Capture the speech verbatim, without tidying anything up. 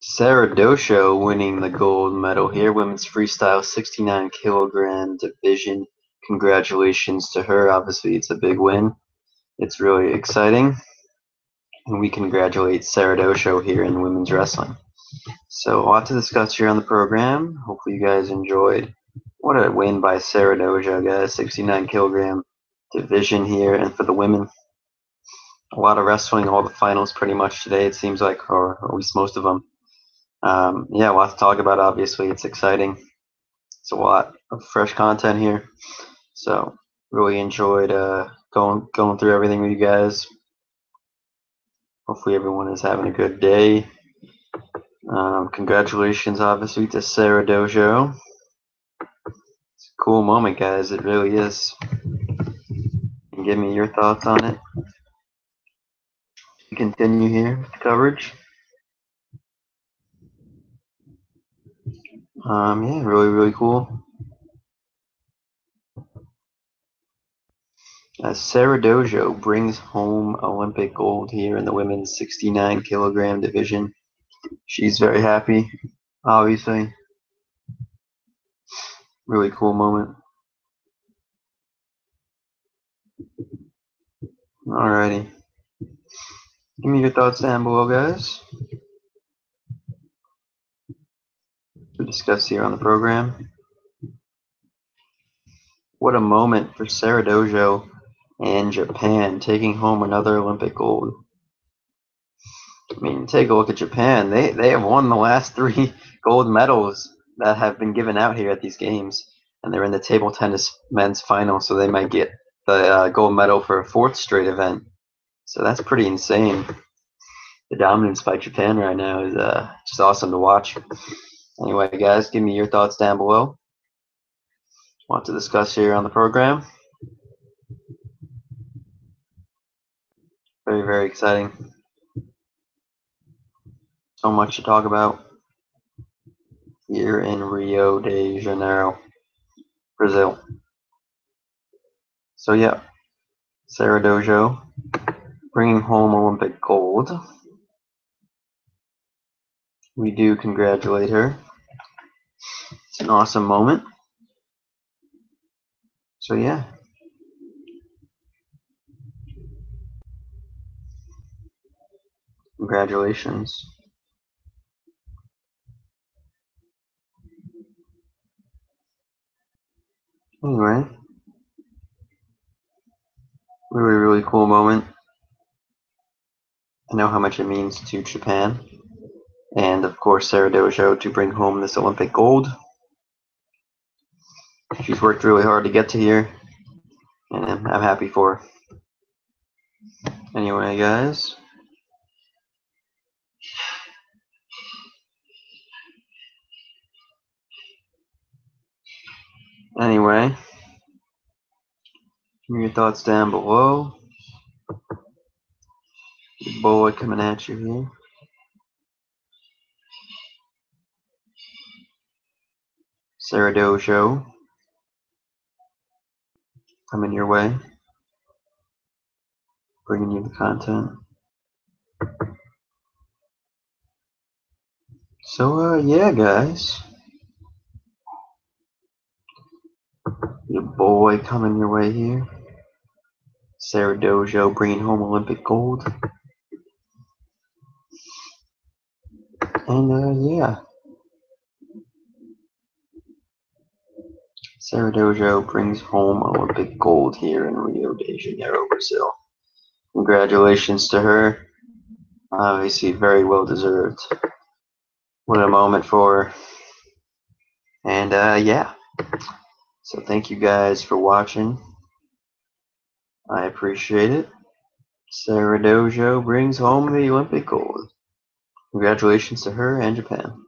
Sara Dosho winning the gold medal here, women's freestyle sixty-nine kilogram division. Congratulations to her. Obviously, it's a big win. It's really exciting. And we congratulate Sara Dosho here in women's wrestling. So a lot to discuss here on the program. Hopefully you guys enjoyed. What a win by Sara Dosho, guys. sixty-nine kilogram division here. And for the women, a lot of wrestling, all the finals pretty much today, it seems like, or at least most of them. Um, yeah, a lot to talk about, obviously. It's exciting. It's a lot of fresh content here. So really enjoyed uh, going, going through everything with you guys. Hopefully everyone is having a good day. Um, congratulations, obviously, to Sara Dosho. It's a cool moment, guys. It really is. And give me your thoughts on it. We continue here with the coverage. Um, yeah, really, really cool. Uh, Sara Dosho brings home Olympic gold here in the women's sixty-nine kilogram division. She's very happy, obviously. Really cool moment. Alrighty. Give me your thoughts down below, guys. To discuss here on the program. What a moment for Sara Dosho and Japan, taking home another Olympic gold. I mean, take a look at Japan. They they have won the last three gold medals that have been given out here at these games, and they're in the table tennis men's final, so they might get the uh, gold medal for a fourth straight event. So that's pretty insane. The dominance by Japan right now is uh, just awesome to watch. Anyway, guys, give me your thoughts down below. Want to discuss here on the program? Very, very exciting. So much to talk about here in Rio de Janeiro, Brazil. So yeah, Sara Dosho bringing home Olympic gold. We do congratulate her. It's an awesome moment. So yeah. Congratulations. Anyway. Really, really cool moment. I know how much it means to Japan. And of course Sara Dosho to bring home this Olympic gold. She's worked really hard to get to here, and I'm, I'm happy for her. Anyway, guys, anyway, give me your thoughts down below. Big boy coming at you here. Sara Dosho coming your way, bringing you the content. So, uh, yeah, guys, your boy coming your way here. Sara Dosho bringing home Olympic gold, and uh, yeah. Sara Dosho brings home Olympic gold here in Rio de Janeiro, Brazil. Congratulations to her. Obviously, very well deserved. What a moment for her. And uh, yeah. So thank you guys for watching. I appreciate it. Sara Dosho brings home the Olympic gold. Congratulations to her and Japan.